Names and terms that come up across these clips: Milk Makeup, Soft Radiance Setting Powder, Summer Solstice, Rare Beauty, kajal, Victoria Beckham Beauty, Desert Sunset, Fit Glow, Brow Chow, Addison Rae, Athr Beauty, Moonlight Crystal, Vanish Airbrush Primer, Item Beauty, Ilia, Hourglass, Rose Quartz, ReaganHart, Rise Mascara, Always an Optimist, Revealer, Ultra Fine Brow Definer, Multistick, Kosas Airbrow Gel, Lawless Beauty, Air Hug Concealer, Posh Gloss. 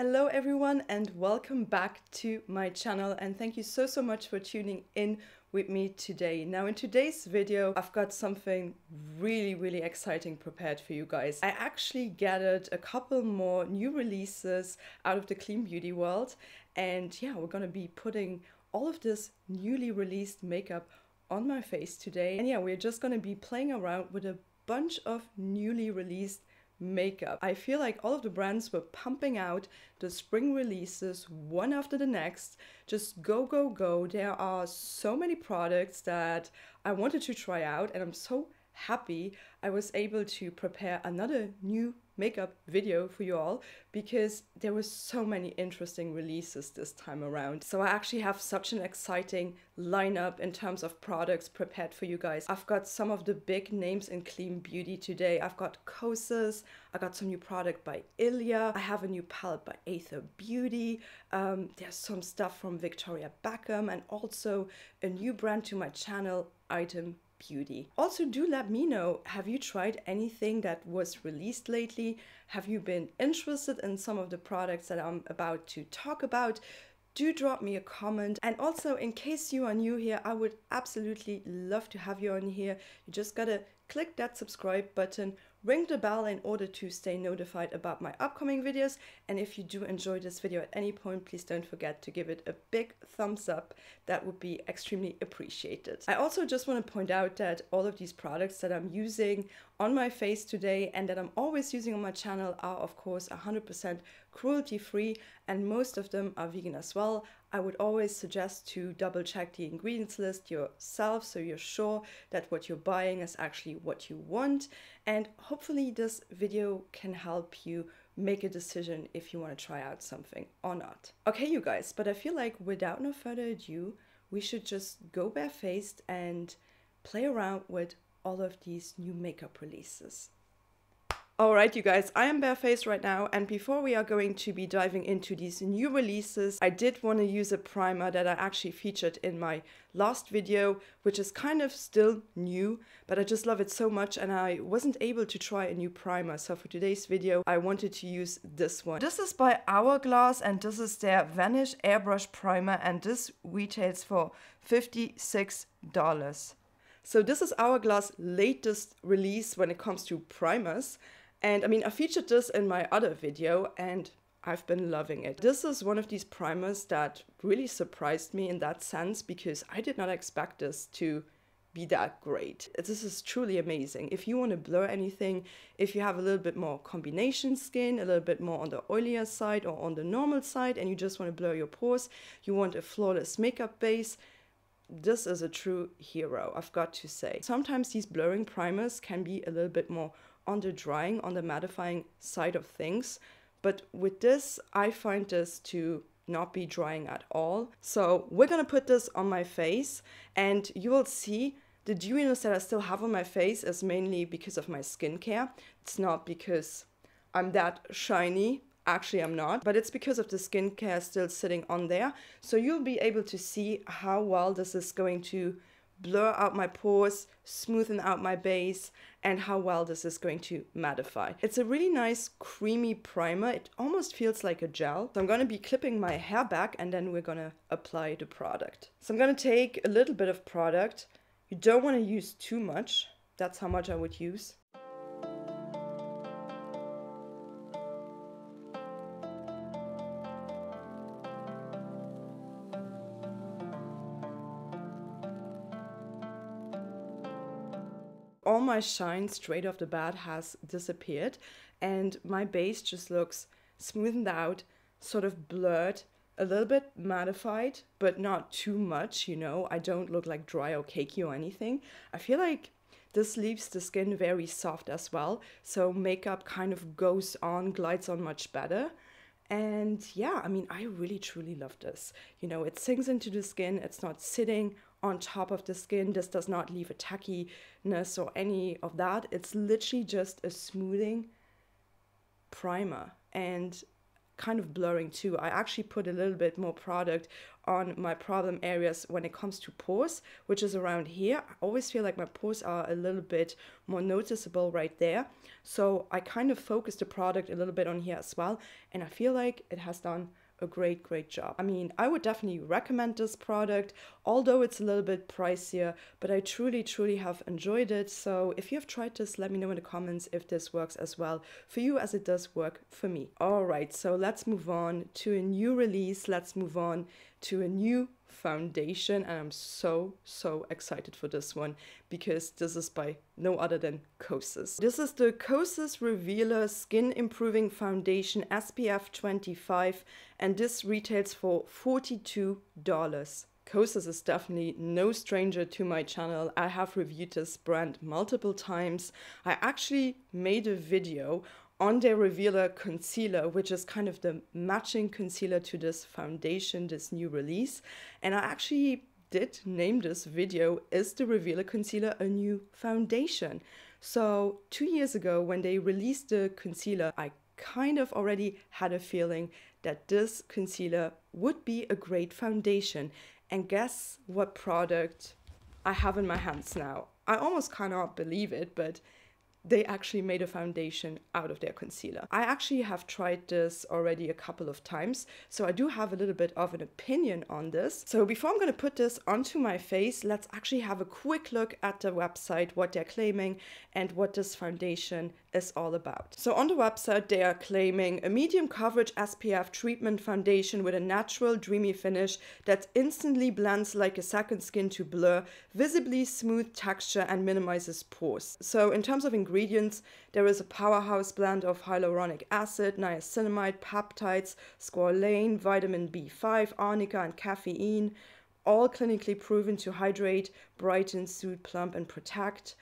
Hello everyone and welcome back to my channel, and thank you so much for tuning in with me today. Now in today's video I've got something really exciting prepared for you guys. I actually gathered a couple more new releases out of the clean beauty world, and yeah, we're gonna be putting all of this newly released makeup on my face today. And yeah, we're just gonna be playing around with a bunch of newly released makeup. I feel like all of the brands were pumping out the spring releases one after the next. Just go. There are so many products that I wanted to try out, and I'm so happy I was able to prepare another new makeup video for you all, because there were so many interesting releases this time around. So I actually have such an exciting lineup in terms of products prepared for you guys. I've got some of the big names in clean beauty today. I've got Kosas, I got some new product by Ilia, I have a new palette by Athr Beauty, there's some stuff from Victoria Beckham, and also a new brand to my channel, Item Beauty. Also, do let me know, have you tried anything that was released lately? Have you been interested in some of the products that I'm about to talk about? Do drop me a comment. And also, in case you are new here, I would absolutely love to have you on here. You just gotta click that subscribe button, ring the bell in order to stay notified about my upcoming videos. And if you do enjoy this video at any point, please don't forget to give it a big thumbs up. That would be extremely appreciated. I also just want to point out that all of these products that I'm using on my face today and that I'm always using on my channel are of course 100% cruelty free, and most of them are vegan as well. I would always suggest to double check the ingredients list yourself, so you're sure that what you're buying is actually what you want. And hopefully this video can help you make a decision if you want to try out something or not. Okay you guys, but I feel like without no further ado, we should just go barefaced and play around with all of these new makeup releases. Alright you guys, I am barefaced right now, and before we are going to be diving into these new releases, I did want to use a primer that I actually featured in my last video, which is kind of still new, but I just love it so much and I wasn't able to try a new primer, so for today's video I wanted to use this one. This is by Hourglass and this is their Vanish Airbrush Primer, and this retails for $56. So this is Hourglass' latest release when it comes to primers. And I mean, I featured this in my other video and I've been loving it. This is one of these primers that really surprised me in that sense, because I did not expect this to be that great. This is truly amazing. If you want to blur anything, if you have a little bit more combination skin, a little bit more on the oilier side or on the normal side, and you just want to blur your pores, you want a flawless makeup base, this is a true hero, I've got to say. Sometimes these blurring primers can be a little bit more on the drying, on the mattifying side of things, but with this I find this to not be drying at all. So we're gonna put this on my face, and you will see the dewiness that I still have on my face is mainly because of my skincare. It's not because I'm that shiny, actually I'm not, but it's because of the skincare still sitting on there. So you'll be able to see how well this is going to blur out my pores, smoothen out my base, and how well this is going to mattify. It's a really nice creamy primer. It almost feels like a gel. So I'm gonna be clipping my hair back and then we're gonna apply the product. So I'm gonna take a little bit of product. You don't wanna use too much. That's how much I would use. All my shine straight off the bat has disappeared and my base just looks smoothened out, sort of blurred, a little bit mattified, but not too much, you know. I don't look like dry or cakey or anything. I feel like this leaves the skin very soft as well, so makeup kind of goes on, glides on much better. And yeah, I mean, I really truly love this. You know, it sinks into the skin, it's not sitting on top of the skin, this does not leave a tackiness or any of that. It's literally just a smoothing primer. And kind of blurring too. I actually put a little bit more product on my problem areas when it comes to pores, which is around here. I always feel like my pores are a little bit more noticeable right there. So I kind of focused the product a little bit on here as well. And I feel like it has done a great job. I mean, I would definitely recommend this product, although it's a little bit pricier, but I truly have enjoyed it. So if you have tried this, let me know in the comments if this works as well for you as it does work for me. All right, so let's move on to a new release. Let's move on to a new foundation, and I'm so excited for this one because this is by no other than Kosas. This is the Kosas Revealer Skin Improving Foundation SPF 25, and this retails for $42. Kosas is definitely no stranger to my channel. I have reviewed this brand multiple times. I actually made a video on their Revealer concealer, which is kind of the matching concealer to this foundation, this new release. And I actually did name this video, is the Revealer concealer a new foundation? So 2 years ago when they released the concealer, I kind of already had a feeling that this concealer would be a great foundation. And guess what product I have in my hands now? I almost cannot believe it, but they actually made a foundation out of their concealer. I actually have tried this already a couple of times, so I do have a little bit of an opinion on this. So before I'm gonna put this onto my face, let's actually have a quick look at the website, what they're claiming and what this foundation is all about. So on the website, they are claiming a medium coverage SPF treatment foundation with a natural dreamy finish that instantly blends like a second skin to blur, visibly smooth texture and minimizes pores. So in terms of ingredients, there is a powerhouse blend of hyaluronic acid, niacinamide, peptides, squalane, vitamin B5, arnica and caffeine, all clinically proven to hydrate, brighten, soothe, plump and protect.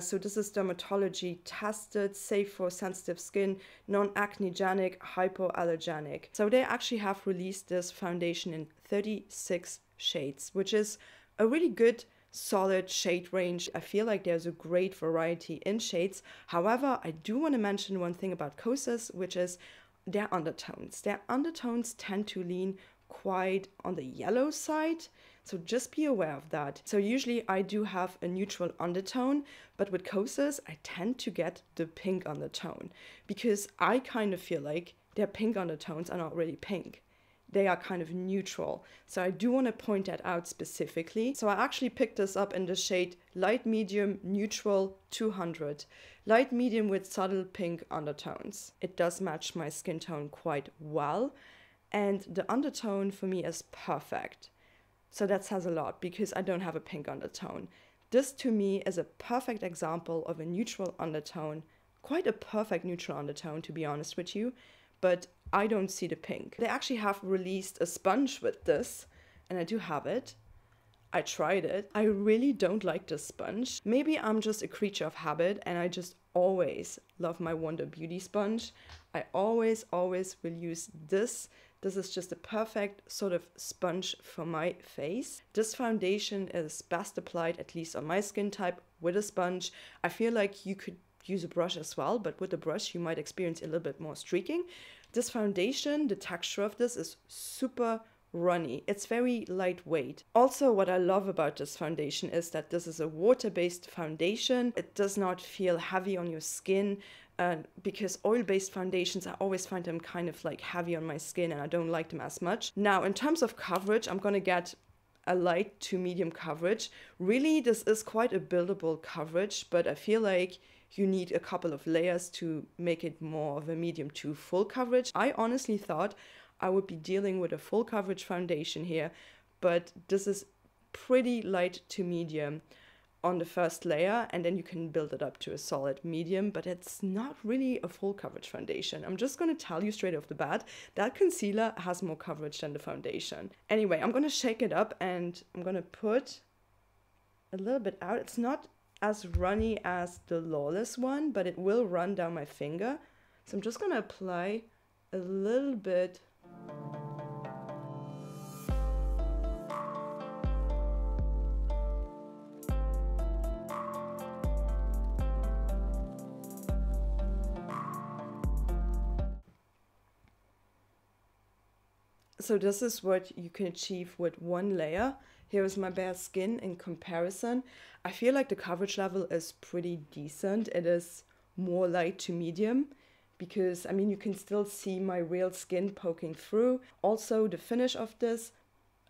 So this is dermatology tested, safe for sensitive skin, non-acnegenic, hypoallergenic. So they actually have released this foundation in 36 shades, which is a really good solid shade range. I feel like there's a great variety in shades. However, I do want to mention one thing about Kosas, which is their undertones. Their undertones tend to lean quite on the yellow side, so just be aware of that. So usually I do have a neutral undertone, but with Kosas, I tend to get the pink undertone because I kind of feel like their pink undertones are not really pink. They are kind of neutral. So I do want to point that out specifically. So I actually picked this up in the shade Light Medium Neutral 200. Light medium with subtle pink undertones. It does match my skin tone quite well. And the undertone for me is perfect. So that says a lot because I don't have a pink undertone. This to me is a perfect example of a neutral undertone. Quite a perfect neutral undertone, to be honest with you. But I don't see the pink. They actually have released a sponge with this, and I do have it. I tried it. I really don't like this sponge. Maybe I'm just a creature of habit, and I just always love my Wonder Beauty sponge. I always will use this. This is just a perfect sort of sponge for my face. This foundation is best applied, at least on my skin type, with a sponge. I feel like you could use a brush as well, but with the brush you might experience a little bit more streaking. This foundation, the texture of this is super runny. It's very lightweight. Also, what I love about this foundation is that this is a water-based foundation. It does not feel heavy on your skin because oil-based foundations, I always find them kind of like heavy on my skin and I don't like them as much. Now, in terms of coverage, I'm gonna get a light to medium coverage. Really, this is quite a buildable coverage, but I feel like you need a couple of layers to make it more of a medium to full coverage. I honestly thought I would be dealing with a full coverage foundation here, but this is pretty light to medium on the first layer, and then you can build it up to a solid medium, but it's not really a full coverage foundation. I'm just gonna tell you straight off the bat, that concealer has more coverage than the foundation. Anyway, I'm gonna shake it up and I'm gonna put a little bit out. It's not as runny as the Lawless one, but it will run down my finger. So I'm just gonna apply a little bit. So this is what you can achieve with one layer. Here is my bare skin in comparison. I feel like the coverage level is pretty decent. It is more light to medium because, I mean, you can still see my real skin poking through. Also, the finish of this,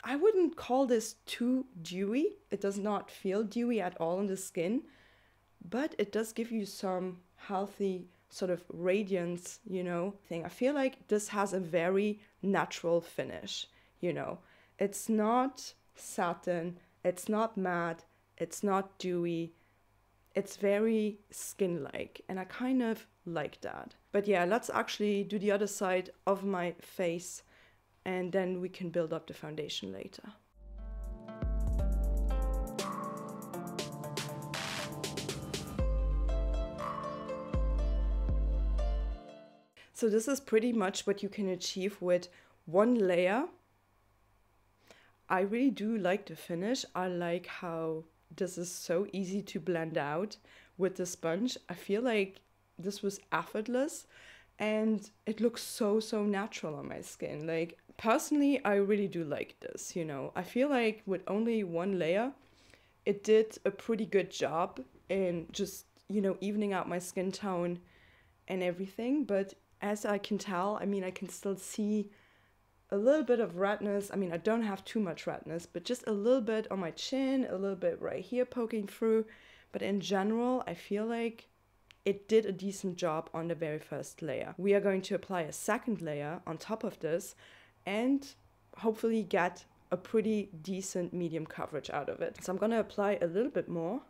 I wouldn't call this too dewy. It does not feel dewy at all on the skin, but it does give you some healthy sort of radiance, you know, thing. I feel like this has a very natural finish, you know. It's not satin, it's not matte, it's not dewy, it's very skin-like, and I kind of like that. But yeah, let's actually do the other side of my face, and then we can build up the foundation later. So this is pretty much what you can achieve with one layer. I really do like the finish. I like how this is so easy to blend out with the sponge. I feel like this was effortless and it looks so, so natural on my skin. Like, personally, I really do like this, you know. I feel like with only one layer, it did a pretty good job in just, you know, evening out my skin tone and everything. But as I can tell, I mean, I can still see a little bit of redness. I mean, I don't have too much redness, but just a little bit on my chin, a little bit right here poking through. But in general, I feel like it did a decent job on the very first layer. We are going to apply a second layer on top of this and hopefully get a pretty decent medium coverage out of it. So I'm gonna apply a little bit more.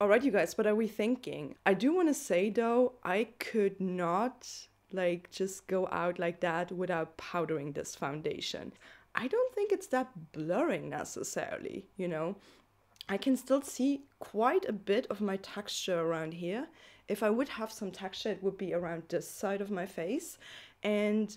Alright, you guys, what are we thinking? I do want to say though, I could not like just go out like that without powdering this foundation. I don't think it's that blurring necessarily, you know. I can still see quite a bit of my texture around here. If I would have some texture, it would be around this side of my face. And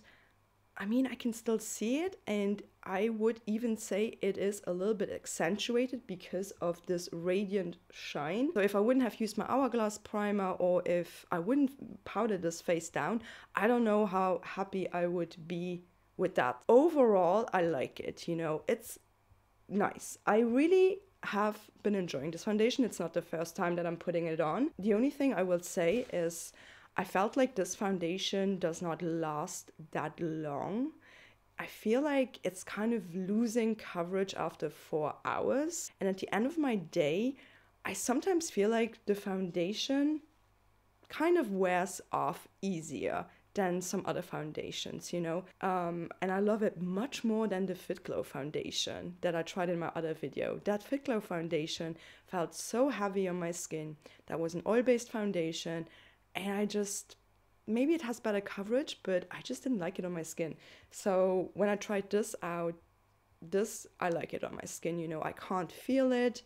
I mean, I can still see it, and I would even say it is a little bit accentuated because of this radiant shine. So if I wouldn't have used my Hourglass primer, or if I wouldn't powder this face down, I don't know how happy I would be with that. Overall, I like it, you know, it's nice. I really have been enjoying this foundation. It's not the first time that I'm putting it on. The only thing I will say is I felt like this foundation does not last that long. I feel like it's kind of losing coverage after 4 hours. And at the end of my day, I sometimes feel like the foundation kind of wears off easier than some other foundations, you know? And I love it much more than the Fit Glow foundation that I tried in my other video. That Fit Glow foundation felt so heavy on my skin. That was an oil-based foundation. And I just, maybe it has better coverage, but I just didn't like it on my skin. So when I tried this out, this, I like it on my skin, you know, I can't feel it.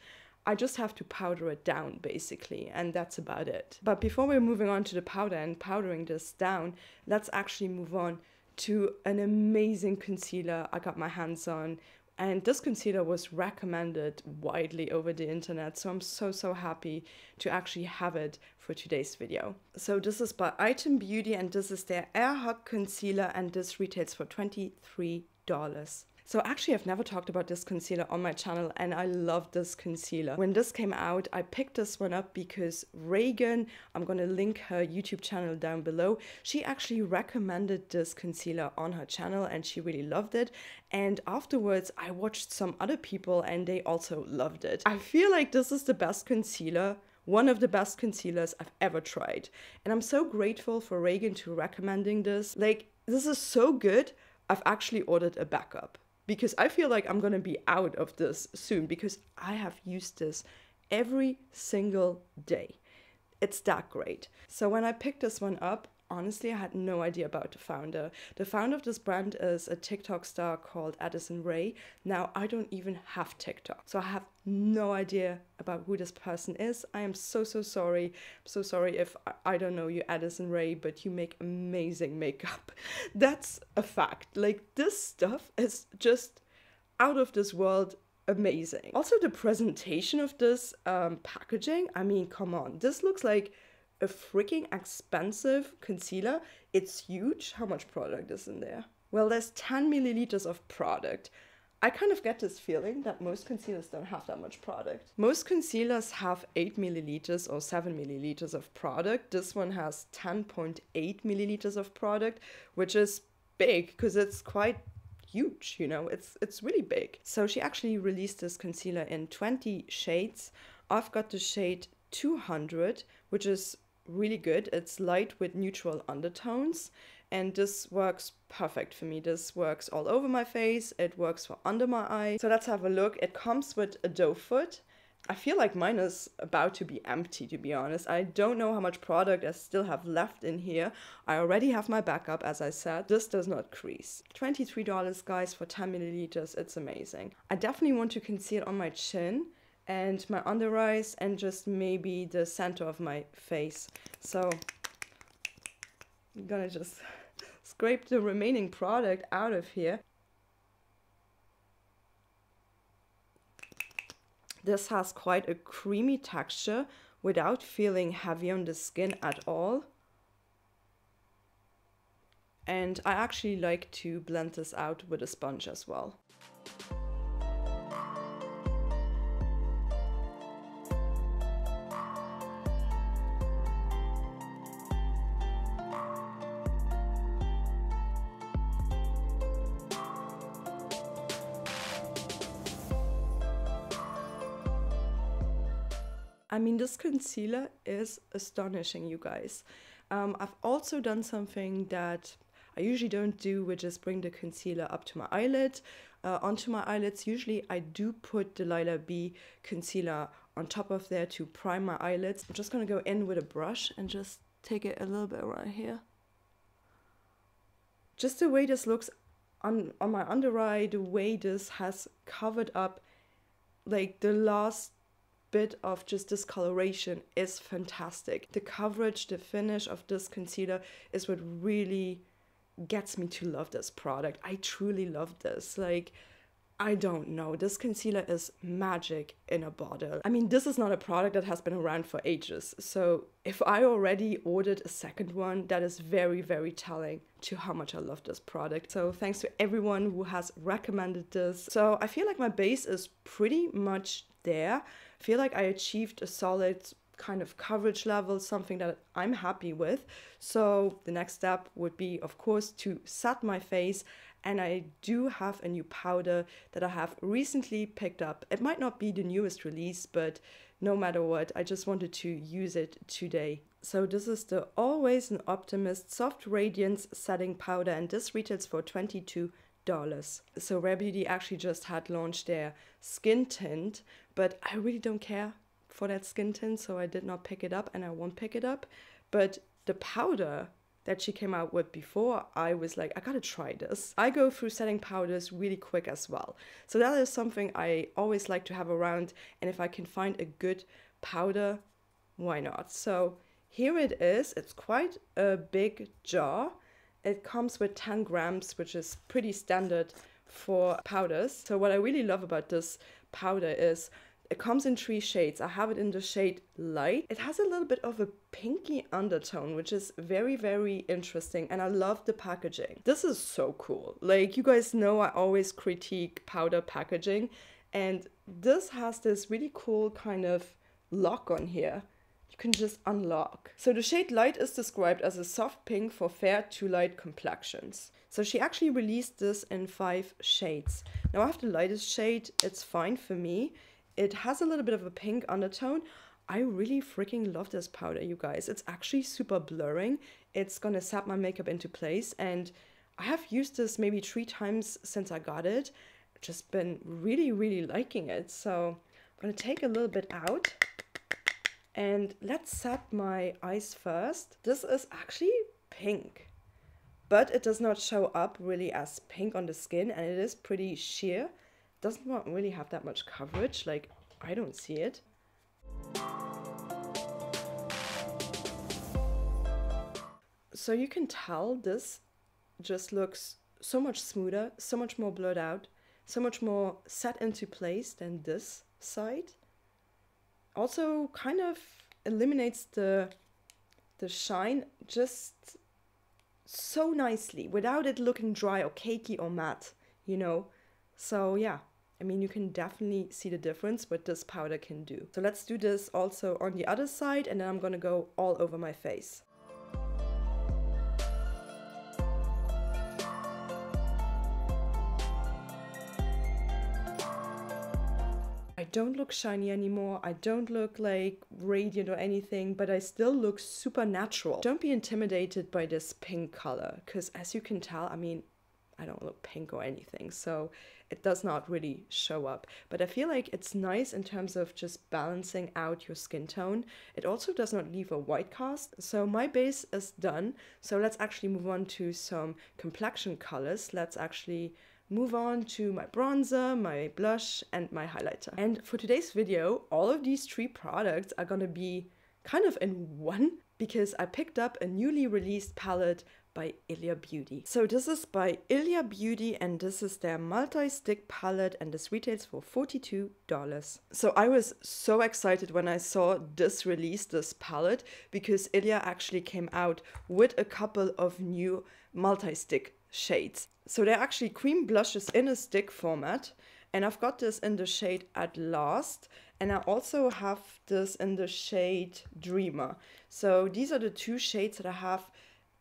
I just have to powder it down basically, and that's about it. But before we're moving on to the powder and powdering this down, let's actually move on to an amazing concealer I got my hands on. And this concealer was recommended widely over the internet, so I'm so, so happy to actually have it for today's video. So this is by Item Beauty, and this is their Air Hug Concealer, and this retails for $23. So actually, I've never talked about this concealer on my channel, and I love this concealer. When this came out, I picked this one up because Reagan, I'm gonna link her YouTube channel down below, she actually recommended this concealer on her channel, and she really loved it. And afterwards, I watched some other people and they also loved it. I feel like this is the best concealer, one of the best concealers I've ever tried. And I'm so grateful for Reagan to recommending this. Like, this is so good, I've actually ordered a backup because I feel like I'm gonna be out of this soon because I have used this every single day. It's that great. So when I picked this one up, honestly, I had no idea about the founder. The founder of this brand is a TikTok star called Addison Rae. Now, I don't even have TikTok, so I have no idea about who this person is. I am so, so sorry. I'm so sorry if I don't know you, Addison Rae, but you make amazing makeup. That's a fact. Like, this stuff is just out of this world amazing. Also, the presentation of this packaging, I mean, come on, this looks like a freaking expensive concealer. It's huge. How much product is in there? Well, there's 10 milliliters of product. I kind of get this feeling that most concealers don't have that much product. Most concealers have 8 milliliters or 7 milliliters of product. This one has 10.8 milliliters of product, which is big because it's quite huge, you know, it's really big. So she actually released this concealer in 20 shades. I've got the shade 200, which is really good. It's light with neutral undertones. And this works perfect for me. This works all over my face. It works for under my eye. So let's have a look. It comes with a doe foot. I feel like mine is about to be empty, to be honest. I don't know how much product I still have left in here. I already have my backup, as I said. This does not crease. $23, guys, for 10 milliliters. It's amazing. I definitely want to conceal on my chin and my under eyes and just maybe the center of my face. So I'm gonna just scrape the remaining product out of here. This has quite a creamy texture without feeling heavy on the skin at all. And I actually like to blend this out with a sponge as well. I mean, this concealer is astonishing, you guys. I've also done something that I usually don't do, which is bring the concealer up to my eyelid, onto my eyelids. Usually I do put the Lila B concealer on top of there to prime my eyelids. I'm just gonna go in with a brush and just take it a little bit around here. Just the way this looks on my under eye, the way this has covered up like the last bit of just discoloration is fantastic. The coverage, the finish of this concealer is what really gets me to love this product. I truly love this. Like, I don't know. This concealer is magic in a bottle. I mean, this is not a product that has been around for ages. So if I already ordered a second one, that is very, very telling to how much I love this product. So thanks to everyone who has recommended this. So I feel like my base is pretty much there. I feel like I achieved a solid kind of coverage level, something that I'm happy with. So the next step would be, of course, to set my face. And I do have a new powder that I have recently picked up. It might not be the newest release, but no matter what, I just wanted to use it today. So this is the Always an Optimist Soft Radiance Setting Powder, and this retails for $22. So Rare Beauty actually just had launched their skin tint, but I really don't care for that skin tint, so I did not pick it up and I won't pick it up. But the powder that she came out with before, I was like, I gotta try this. I go through setting powders really quick as well. So that is something I always like to have around, and if I can find a good powder, why not? So here it is. It's quite a big jar. It comes with 10 grams, which is pretty standard for powders. So what I really love about this powder is it comes in 3 shades. I have it in the shade Light. It has a little bit of a pinky undertone, which is very, very interesting. And I love the packaging. This is so cool. Like, you guys know I always critique powder packaging. And this has this really cool kind of lock on here. You can just unlock. So the shade Light is described as a soft pink for fair to light complexions. So she actually released this in 5 shades. Now I have the lightest shade. It's fine for me. It has a little bit of a pink undertone. I really freaking love this powder, you guys. It's actually super blurring. It's gonna set my makeup into place. And I have used this maybe 3 times since I got it. I've just been really, really liking it. So I'm gonna take a little bit out and let's set my eyes first. This is actually pink, but it does not show up really as pink on the skin, and it is pretty sheer. Doesn't really have that much coverage, like I don't see it. So you can tell this just looks so much smoother, so much more blurred out, so much more set into place than this side. Also kind of eliminates the shine just so nicely without it looking dry or cakey or matte, you know. So yeah, I mean, you can definitely see the difference what this powder can do. So let's do this also on the other side, and then I'm gonna go all over my face. I don't look shiny anymore, I don't look like radiant or anything, but I still look super natural. Don't be intimidated by this pink color, because as you can tell, I mean, I don't look pink or anything, so it does not really show up. But I feel like it's nice in terms of just balancing out your skin tone. It also does not leave a white cast. So my base is done. So let's actually move on to some complexion colors. Let's actually move on to my bronzer, my blush, and my highlighter. And for today's video, all of these three products are gonna be kind of in one, because I picked up a newly released palette by Ilia Beauty. So this is by Ilia Beauty, and this is their multi-stick palette, and this retails for $42. So I was so excited when I saw this release, this palette, because Ilia actually came out with a couple of new multi-stick shades. So they're actually cream blushes in a stick format, and I've got this in the shade At Last, and I also have this in the shade Dreamer. So these are the two shades that I have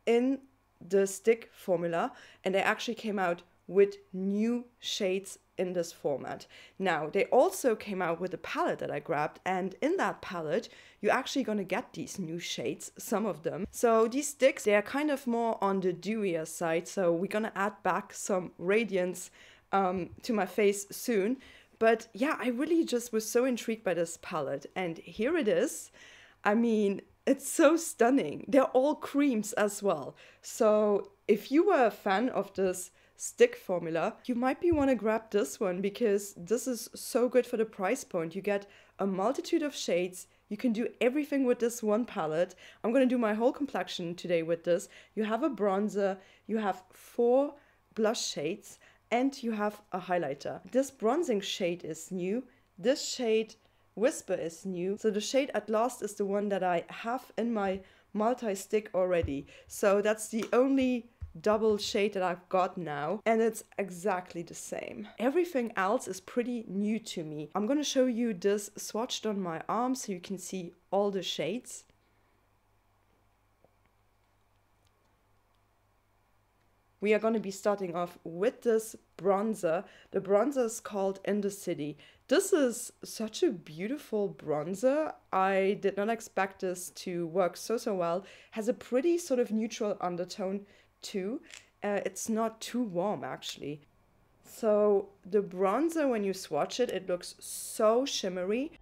in the stick formula, and they actually came out with new shades in this format. Now, they also came out with a palette that I grabbed, and in that palette, you're actually gonna get these new shades, some of them. So these sticks, they are kind of more on the dewier side, so we're gonna add back some radiance to my face soon. But yeah, I really just was so intrigued by this palette, and here it is. I mean, it's so stunning. They're all creams as well. So if you were a fan of this stick formula, you might be want to grab this one, because this is so good for the price point. You get a multitude of shades. You can do everything with this one palette. I'm going to do my whole complexion today with this. You have a bronzer, you have 4 blush shades, and you have a highlighter. This bronzing shade is new. This shade Whisper is new. So the shade At Last is the one that I have in my multi-stick already. So that's the only double shade that I've got now, and it's exactly the same. Everything else is pretty new to me. I'm gonna show you this swatched on my arm so you can see all the shades. We are gonna be starting off with this bronzer. The bronzer is called In the City. This is such a beautiful bronzer. I did not expect this to work so well. Has a pretty sort of neutral undertone too. It's not too warm actually. So the bronzer, when you swatch it, it looks so shimmery.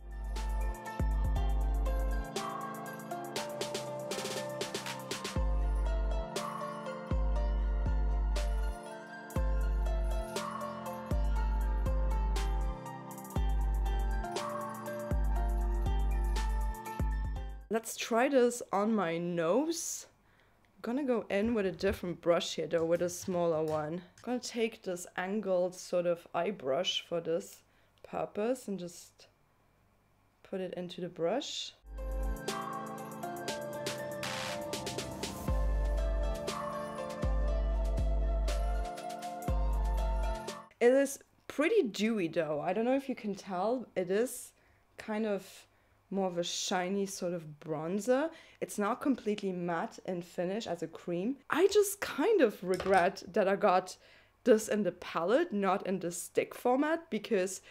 Let's try this on my nose. I'm gonna go in with a different brush here though, with a smaller one. I'm gonna take this angled sort of eye brush for this purpose and just put it into the brush. It is pretty dewy though. I don't know if you can tell, it is kind of more of a shiny sort of bronzer. It's not completely matte and finish as a cream. I just kind of regret that I got this in the palette, not in the stick format, because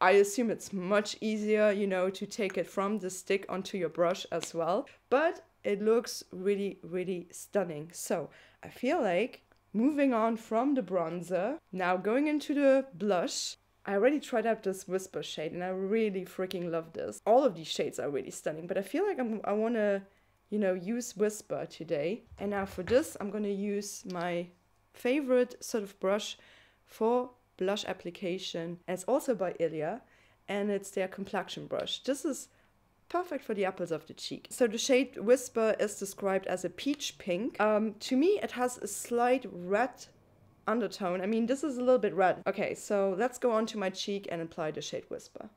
I assume it's much easier, you know, to take it from the stick onto your brush as well. But it looks really, really stunning. So I feel like moving on from the bronzer, now going into the blush, I already tried out this Whisper shade, and I really freaking love this. All of these shades are really stunning, but I feel like I want to, you know, use Whisper today. And now for this, I'm going to use my favorite sort of brush for blush application. And it's also by Ilia, and it's their complexion brush. This is perfect for the apples of the cheek. So the shade Whisper is described as a peach pink. To me, it has a slight red undertone. I mean, this is a little bit red. Okay, so let's go on to my cheek and apply the shade Whisper.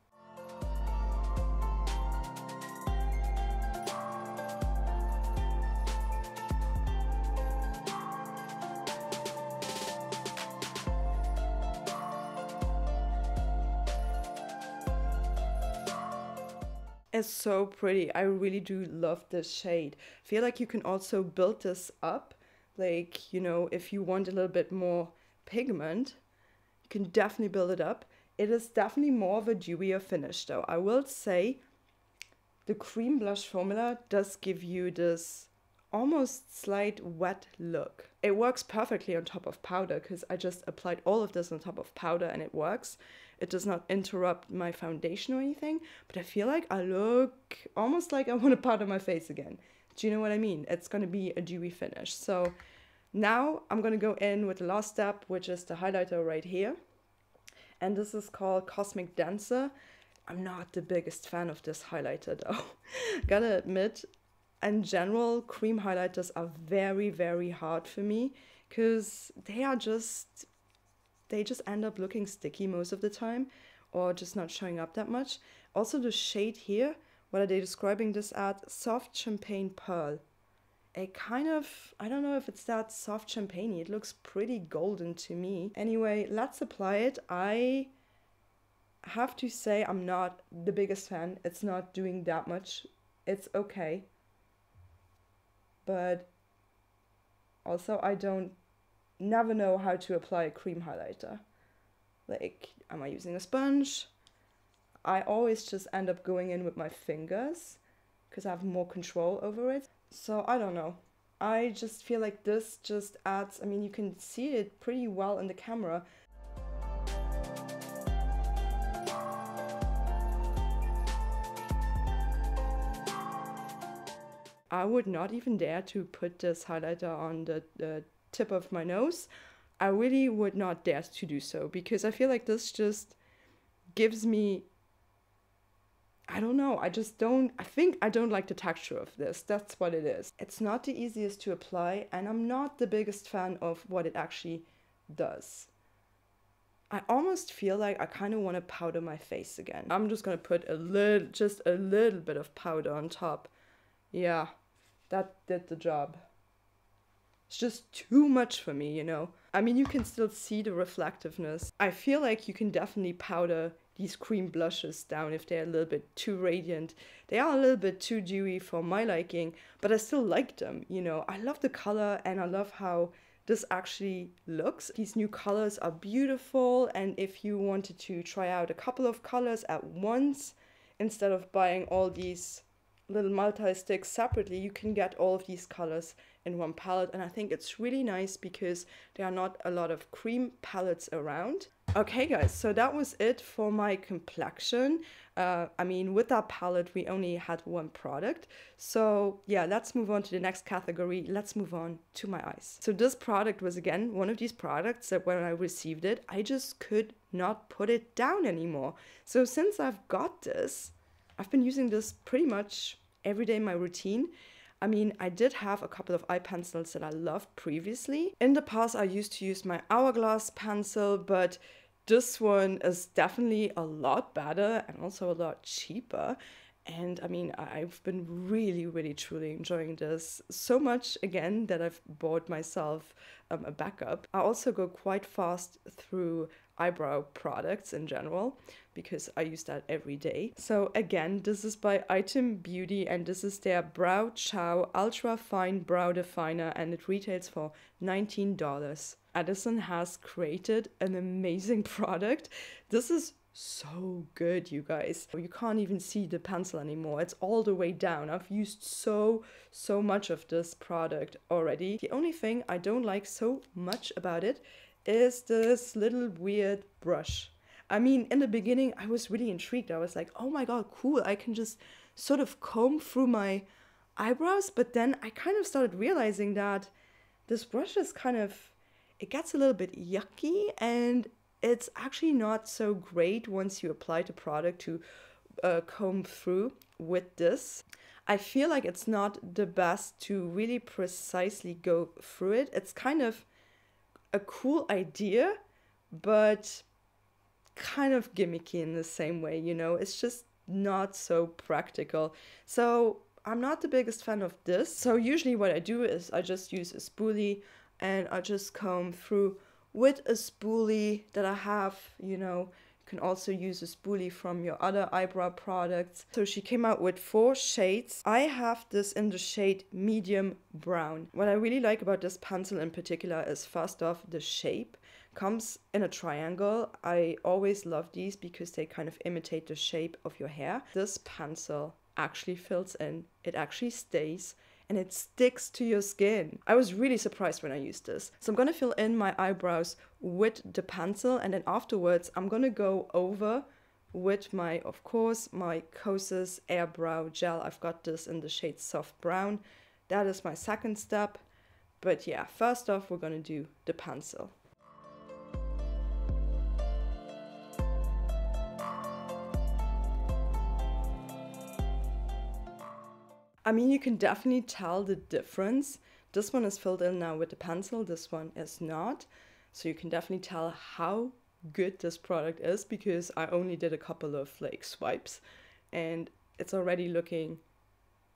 It's so pretty. I really do love this shade. I feel like you can also build this up, like, you know, if you want a little bit more pigment, you can definitely build it up. It is definitely more of a dewier finish though. I will say the cream blush formula does give you this almost slight wet look. It works perfectly on top of powder because I just applied all of this on top of powder and it works. It does not interrupt my foundation or anything, but I feel like I look almost like I want to powder my face again. Do you know what I mean? It's going to be a dewy finish. So now I'm going to go in with the last step, which is the highlighter right here. And this is called Cosmic Dancer. I'm not the biggest fan of this highlighter though. Gotta admit, in general, cream highlighters are very, very hard for me because they just end up looking sticky most of the time or just not showing up that much. Also the shade here, what are they describing this as? Soft Champagne Pearl. It kind of, I don't know if it's that soft champagne-y. It looks pretty golden to me. Anyway, let's apply it. I have to say I'm not the biggest fan. It's not doing that much. It's okay. But also I never know how to apply a cream highlighter. Like, am I using a sponge? I always just end up going in with my fingers because I have more control over it. So I don't know. I just feel like this just adds, I mean, you can see it pretty well in the camera. I would not even dare to put this highlighter on the tip of my nose. I really would not dare to do so because I feel like this just gives me, I don't know, I think I don't like the texture of this. That's what it is. It's not the easiest to apply and I'm not the biggest fan of what it actually does. I almost feel like I kind of want to powder my face again. I'm just going to put just a little bit of powder on top. Yeah. That did the job. It's just too much for me, you know? I mean, you can still see the reflectiveness. I feel like you can definitely powder these cream blushes down if they're a little bit too radiant. They are a little bit too dewy for my liking, but I still like them, you know? I love the color and I love how this actually looks. These new colors are beautiful, and if you wanted to try out a couple of colors at once, instead of buying all these little multi-sticks separately, you can get all of these colors in one palette, and I think it's really nice because there are not a lot of cream palettes around. Okay guys, so that was it for my complexion. I mean, with that palette we only had one product, so yeah, let's move on to the next category. Let's move on to my eyes. So this product was again one of these products that when I received it, I just could not put it down anymore. So since I've got this, I've been using this pretty much every day in my routine. I mean, I did have a couple of eye pencils that I loved previously. In the past, I used to use my Hourglass pencil, but this one is definitely a lot better and also a lot cheaper. And I mean, I've been really, really, truly enjoying this so much again that I've bought myself a backup. I also go quite fast through eyebrow products in general because I use that every day. So again, this is by Item Beauty and this is their Brow Chow Ultra Fine Brow Definer and it retails for $19. Addison has created an amazing product. This is so good, you guys. You can't even see the pencil anymore. It's all the way down. I've used so much of this product already. The only thing I don't like so much about it is this little weird brush. I mean, in the beginning I was really intrigued. I was like, oh my god, cool, I can just sort of comb through my eyebrows, but then I kind of started realizing that this brush is kind of, it gets a little bit yucky and it's actually not so great once you apply the product to comb through with this. I feel like it's not the best to really precisely go through it. It's kind of a cool idea, but kind of gimmicky in the same way, you know, it's just not so practical. So I'm not the biggest fan of this. So usually what I do is I just use a spoolie and I just comb through with a spoolie that I have, you know. You can also use a spoolie from your other eyebrow products. So she came out with 4 shades. I have this in the shade medium brown. What I really like about this pencil in particular is, first off, the shape. Comes in a triangle. I always love these because they kind of imitate the shape of your hair. This pencil actually fills in, it actually stays, and it sticks to your skin. I was really surprised when I used this. So I'm gonna fill in my eyebrows with the pencil, and then afterwards I'm gonna go over with my, of course, my Kosas Airbrow Gel. I've got this in the shade soft brown. That is my second step. But yeah, first off, we're gonna do the pencil. I mean, you can definitely tell the difference. This one is filled in now with the pencil, this one is not. So you can definitely tell how good this product is because I only did a couple of like swipes and it's already looking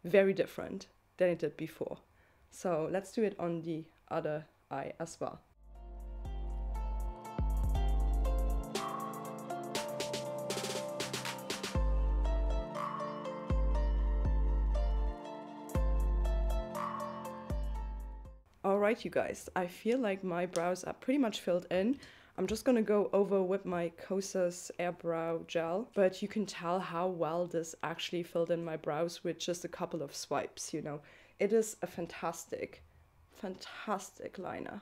very different than it did before. So let's do it on the other eye as well. Alright, you guys, I feel like my brows are pretty much filled in. I'm just gonna go over with my Kosas Airbrow Gel, but you can tell how well this actually filled in my brows with just a couple of swipes, you know. It is a fantastic, fantastic liner.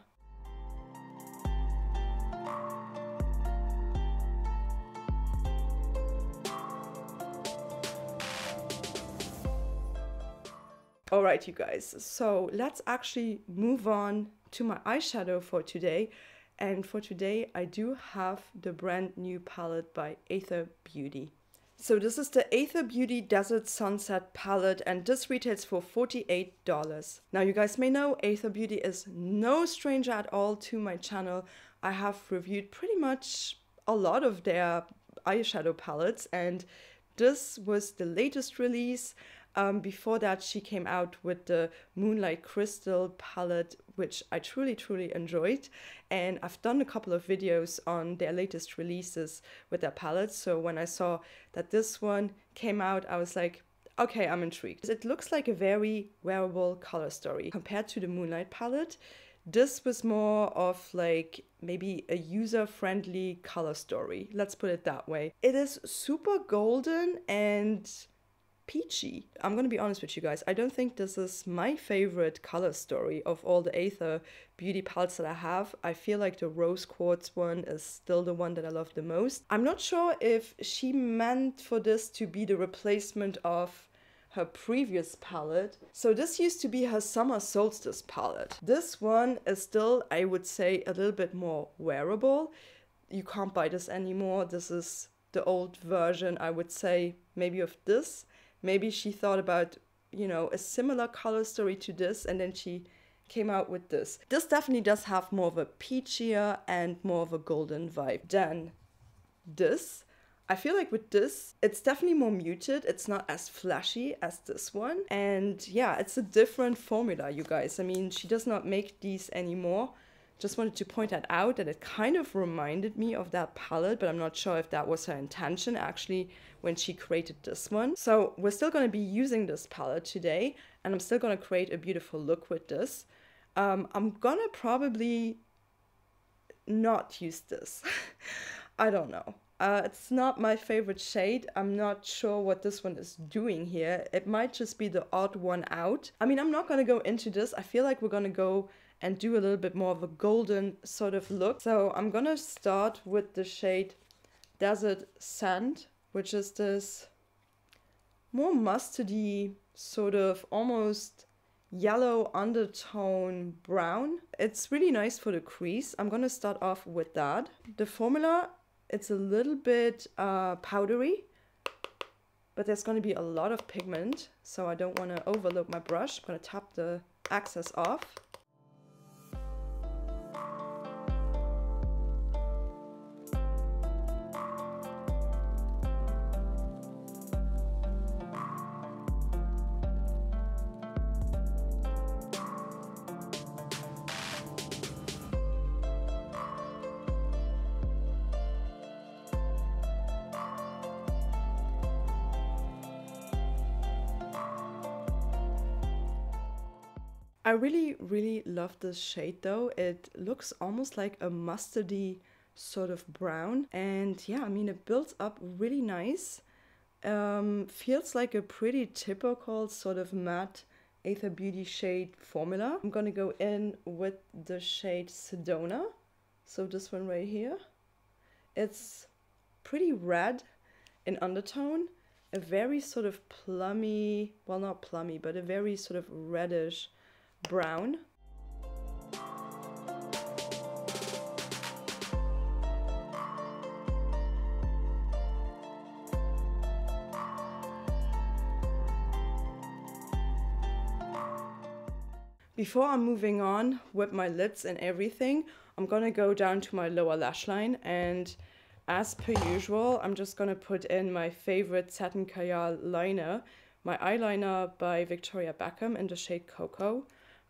Alright, you guys, so let's actually move on to my eyeshadow for today. And for today, I do have the brand new palette by Athr Beauty. So this is the Athr Beauty Desert Sunset palette, and this retails for $48. Now, you guys may know Athr Beauty is no stranger at all to my channel. I have reviewed pretty much a lot of their eyeshadow palettes, and this was the latest release. Before that, she came out with the Moonlight Crystal palette, which I truly, truly enjoyed. And I've done a couple of videos on their latest releases with their palettes. So when I saw that this one came out, I was like, okay, I'm intrigued. It looks like a very wearable color story. Compared to the Moonlight palette, this was more of like maybe a user-friendly color story. Let's put it that way. It is super golden and peachy. I'm gonna be honest with you guys, I don't think this is my favorite color story of all the Athr Beauty palettes that I have. I feel like the Rose Quartz one is still the one that I love the most. I'm not sure if she meant for this to be the replacement of her previous palette. So this used to be her Summer Solstice palette. This one is still, I would say, a little bit more wearable. You can't buy this anymore. This is the old version, I would say, maybe of this. Maybe she thought about, you know, a similar color story to this, and then she came out with this. This definitely does have more of a peachier and more of a golden vibe than this. I feel like with this, it's definitely more muted. It's not as flashy as this one. And yeah, it's a different formula, you guys. I mean, she does not make these anymore. Just wanted to point that out, that it kind of reminded me of that palette, but I'm not sure if that was her intention actually when she created this one. So we're still going to be using this palette today, and I'm still going to create a beautiful look with this. I'm going to probably not use this. I don't know. It's not my favorite shade. I'm not sure what this one is doing here. It might just be the odd one out. I mean, I'm not going to go into this. I feel like we're going to go and do a little bit more of a golden sort of look. So I'm gonna start with the shade Desert Sand, which is this more mustardy sort of almost yellow undertone brown. It's really nice for the crease. I'm gonna start off with that. The formula, it's a little bit powdery, but there's gonna be a lot of pigment, so I don't wanna overload my brush. I'm gonna tap the excess off. I really love this shade though. It looks almost like a mustardy sort of brown, and yeah, I mean it builds up really nice. Feels like a pretty typical sort of matte Athr Beauty shade formula. I'm gonna go in with the shade Sedona, so this one right here. It's pretty red in undertone, a very sort of plummy, well not plummy, but a very sort of reddish brown. Before I'm moving on with my lids and everything, I'm gonna go down to my lower lash line, and as per usual, I'm just gonna put in my favorite satin kajal liner, my eyeliner by Victoria Beckham in the shade Cocoa.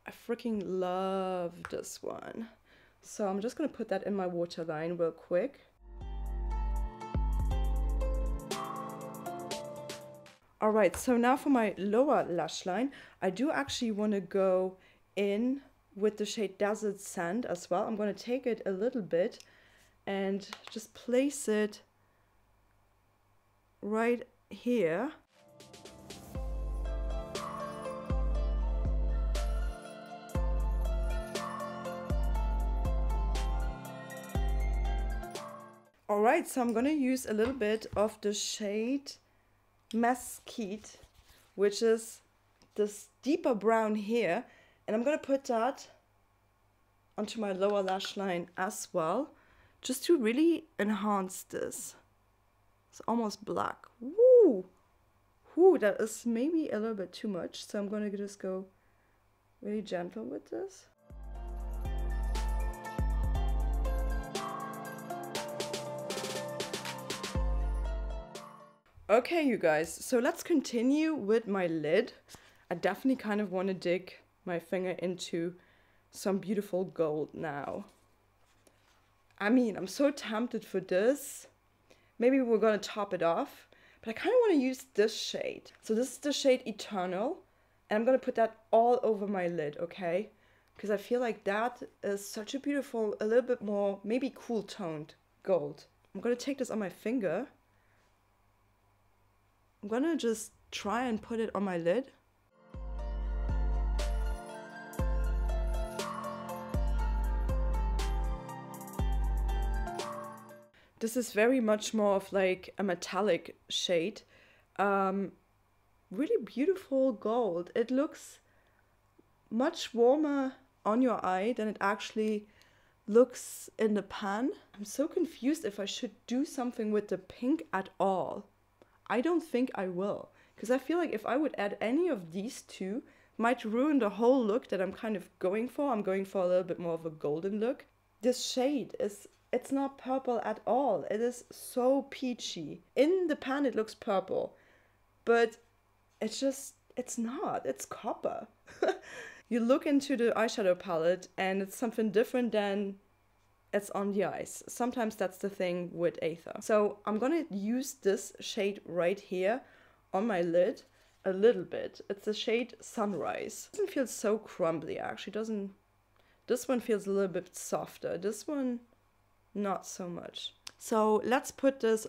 I freaking love this one. So I'm just gonna put that in my waterline real quick. All right, so now for my lower lash line, I do actually wanna go in with the shade Desert Sand as well. I'm gonna take it a little bit and just place it right here. All right, so I'm gonna use a little bit of the shade Mesquite, which is this deeper brown here, and I'm gonna put that onto my lower lash line as well, just to really enhance this. It's almost black. Woo! Woo, that is maybe a little bit too much, so I'm gonna just go really gentle with this. Okay, you guys, so let's continue with my lid. I definitely kind of want to dig my finger into some beautiful gold now. I mean, I'm so tempted for this. Maybe we're gonna top it off, but I kind of want to use this shade. So this is the shade Eternal, and I'm gonna put that all over my lid, okay? Because I feel like that is such a beautiful, a little bit more, maybe cool toned gold. I'm gonna take this on my finger. I'm gonna just try and put it on my lid. This is very much more of like a metallic shade. Really beautiful gold. It looks much warmer on your eye than it actually looks in the pan. I'm so confused if I should do something with the pink at all. I don't think I will, because I feel like if I would add any of these two, might ruin the whole look that I'm kind of going for. I'm going for a little bit more of a golden look. This shade is, it's not purple at all. It is so peachy. In the pan it looks purple, but it's just, it's not, it's copper. You look into the eyeshadow palette and it's something different than it's on the eyes. Sometimes that's the thing with Athr. So I'm gonna use this shade right here on my lid a little bit. It's the shade Sunrise. It doesn't feel so crumbly, actually. Doesn't. This one feels a little bit softer. This one, not so much. So let's put this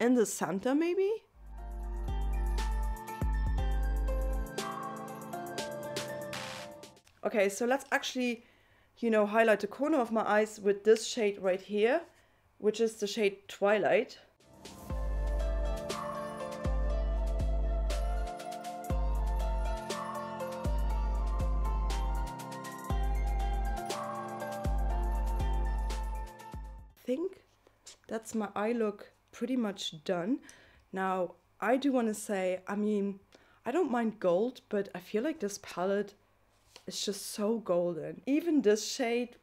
in the center maybe. Okay, so let's actually, you know, highlight the corner of my eyes with this shade right here, which is the shade Twilight. I think that's my eye look pretty much done. Now, I do want to say, I mean, I don't mind gold, but I feel like this palette, it's just so golden. Even this shade,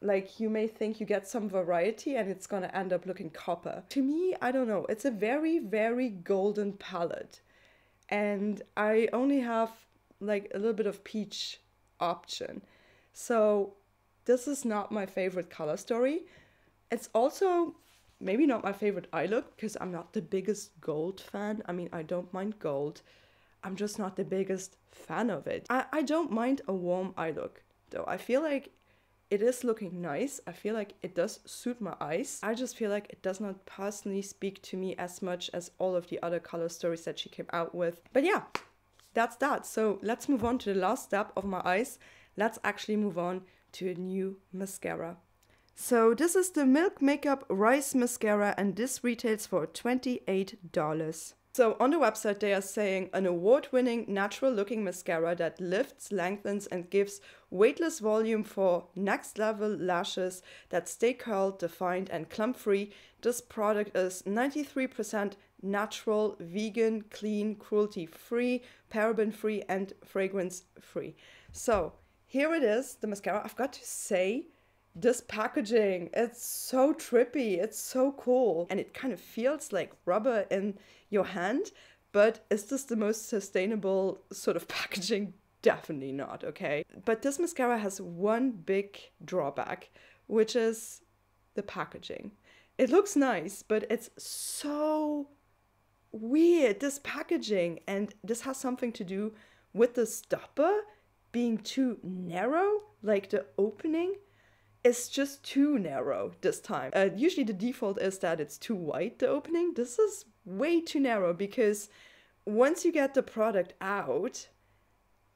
like you may think you get some variety and it's gonna end up looking copper. To me, I don't know, it's a very, very golden palette. And I only have like a little bit of peach option. So this is not my favorite color story. It's also maybe not my favorite eye look because I'm not the biggest gold fan. I mean, I don't mind gold. I'm just not the biggest fan of it. I don't mind a warm eye look, though. I feel like it is looking nice. I feel like it does suit my eyes. I just feel like it does not personally speak to me as much as all of the other color stories that she came out with. But yeah, that's that. So let's move on to the last step of my eyes. Let's actually move on to a new mascara. So this is the Milk Makeup Rise Mascara, and this retails for $28. So on the website they are saying an award-winning natural-looking mascara that lifts, lengthens and gives weightless volume for next-level lashes that stay curled, defined and clump-free. This product is 93% natural, vegan, clean, cruelty-free, paraben-free and fragrance-free. So here it is, the mascara. I've got to say, this packaging, it's so trippy, it's so cool, and it kind of feels like rubber in your hand. But is this the most sustainable sort of packaging? Definitely not, okay? But this mascara has one big drawback, which is the packaging. It looks nice, but it's so weird, this packaging, and this has something to do with the stopper being too narrow, like the opening. It's just too narrow this time. Usually the default is that it's too wide, the opening. This is way too narrow, because once you get the product out,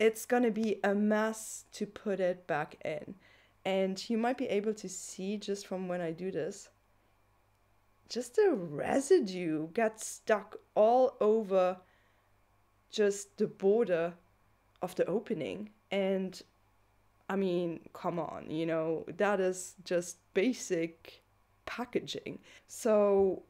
it's gonna be a mess to put it back in. And you might be able to see just from when I do this, just the residue gets stuck all over just the border of the opening. And I mean, come on, you know, that is just basic packaging. So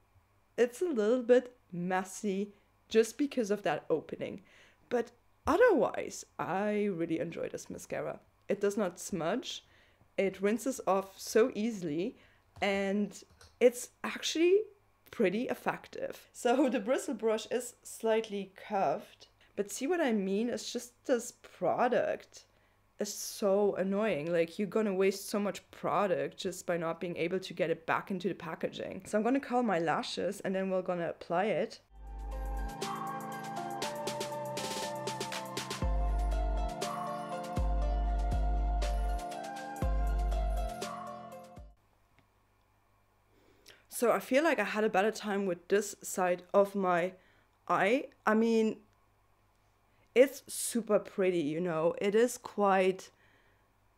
it's a little bit messy just because of that opening. But otherwise, I really enjoy this mascara. It does not smudge. It rinses off so easily, and it's actually pretty effective. So the bristle brush is slightly curved, but see what I mean? It's just this product. It's so annoying. Like, you're gonna waste so much product just by not being able to get it back into the packaging. So I'm gonna curl my lashes and then we're gonna apply it. So I feel like I had a better time with this side of my eye. I mean, it's super pretty, you know. It is quite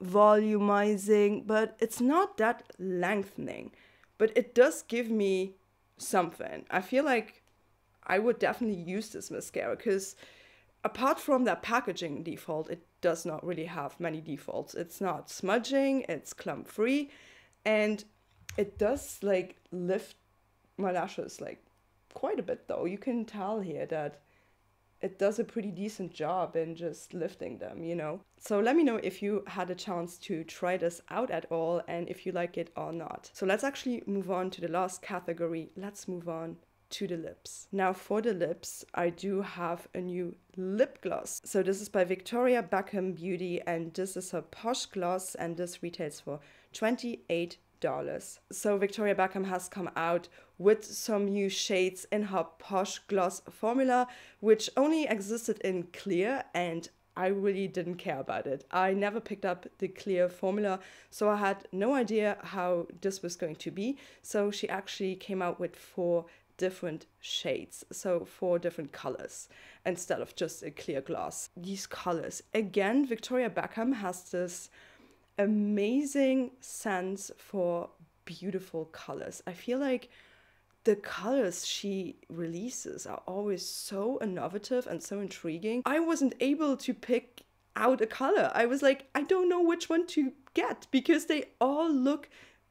volumizing, but it's not that lengthening. But it does give me something. I feel like I would definitely use this mascara, because apart from that packaging default, it does not really have many defaults. It's not smudging, it's clump-free, and it does, like, lift my lashes, like, quite a bit, though. You can tell here that it does a pretty decent job in just lifting them, you know? So let me know if you had a chance to try this out at all and if you like it or not. So let's actually move on to the last category. Let's move on to the lips. Now for the lips, I do have a new lip gloss. So this is by Victoria Beckham Beauty, and this is her Posh Gloss, and this retails for $28. So Victoria Beckham has come out with some new shades in her Posh Gloss formula, which only existed in clear, and I really didn't care about it. I never picked up the clear formula, so I had no idea how this was going to be. So she actually came out with 4 different shades, so 4 different colors instead of just a clear gloss. These colors, again, Victoria Beckham has this amazing sense for beautiful colors. I feel like the colors she releases are always so innovative and so intriguing. I wasn't able to pick out a color. I was like, I don't know which one to get, because they all look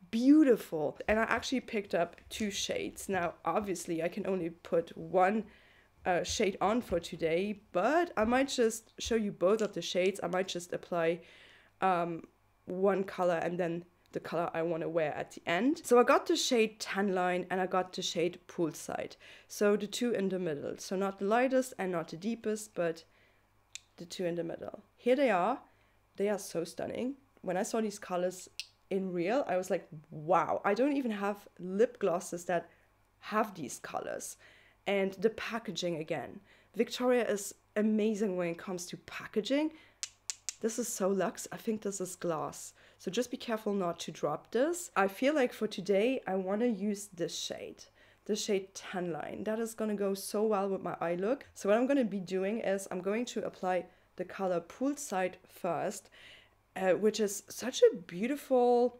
beautiful. And I actually picked up 2 shades. Now, obviously, I can only put one shade on for today, but I might just show you both of the shades. I might just apply one color and then the color I want to wear at the end. So I got the shade Tan Line and I got the shade Poolside. So the 2 in the middle. So not the lightest and not the deepest, but the 2 in the middle. Here they are. They are so stunning. When I saw these colors in real, I was like, wow, I don't even have lip glosses that have these colors. And the packaging again. Victoria is amazing when it comes to packaging. This is so luxe. I think this is glass. So just be careful not to drop this. I feel like for today, I want to use this shade. The shade Tan Line. That is going to go so well with my eye look. So what I'm going to be doing is I'm going to apply the color Poolside first, which is such a beautiful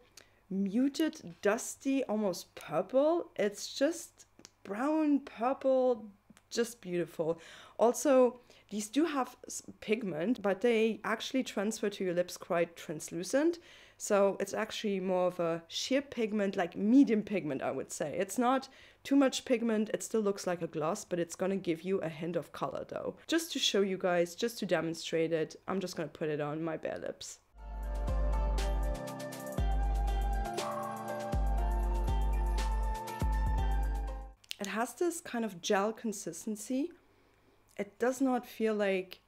muted, dusty, almost purple. It's just brown, purple, just beautiful. Also, these do have pigment, but they actually transfer to your lips quite translucent. So it's actually more of a sheer pigment, like medium pigment, I would say. It's not too much pigment. It still looks like a gloss, but it's going to give you a hint of color though. Just to show you guys, just to demonstrate it, I'm just going to put it on my bare lips. It has this kind of gel consistency. It does not feel like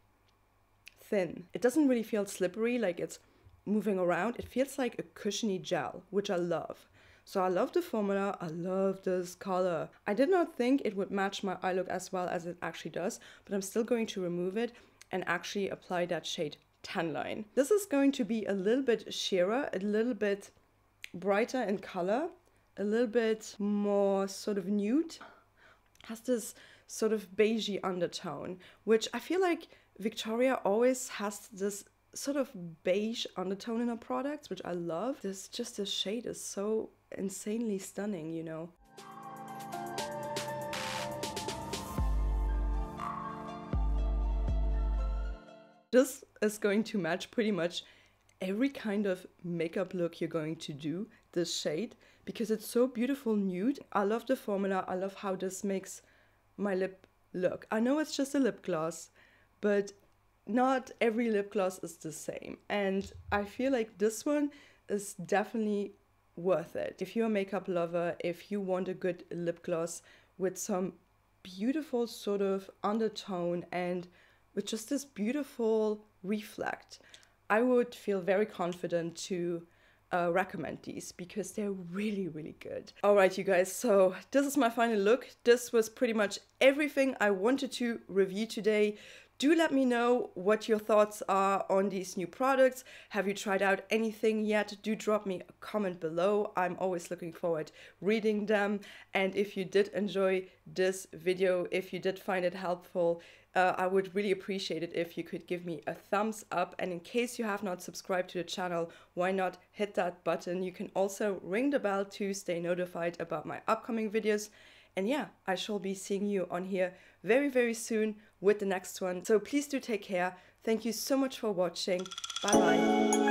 thin. It doesn't really feel slippery, like it's moving around. It feels like a cushiony gel, which I love. So I love the formula. I love this color. I did not think it would match my eye look as well as it actually does, but I'm still going to remove it and actually apply that shade Tan Line. This is going to be a little bit sheerer, a little bit brighter in color, a little bit more sort of nude. Has this sort of beigey undertone, which I feel like Victoria always has this sort of beige undertone in her products, which I love. This just the shade is so insanely stunning, you know. This is going to match pretty much every kind of makeup look you're going to do, this shade, because it's so beautiful nude. I love the formula. I love how this makes my lip look. I know it's just a lip gloss, but not every lip gloss is the same. And I feel like this one is definitely worth it. If you're a makeup lover, if you want a good lip gloss with some beautiful sort of undertone and with just this beautiful reflect, I would feel very confident to recommend these because they're really, really good. All right, you guys, so this is my final look. This was pretty much everything I wanted to review today. Do let me know what your thoughts are on these new products. Have you tried out anything yet? Do drop me a comment below. I'm always looking forward to reading them. And if you did enjoy this video, if you did find it helpful, I would really appreciate it if you could give me a thumbs up. And in case you have not subscribed to the channel, why not hit that button? You can also ring the bell to stay notified about my upcoming videos. And yeah, I shall be seeing you on here very, very soon with the next one. So please do take care. Thank you so much for watching. Bye bye.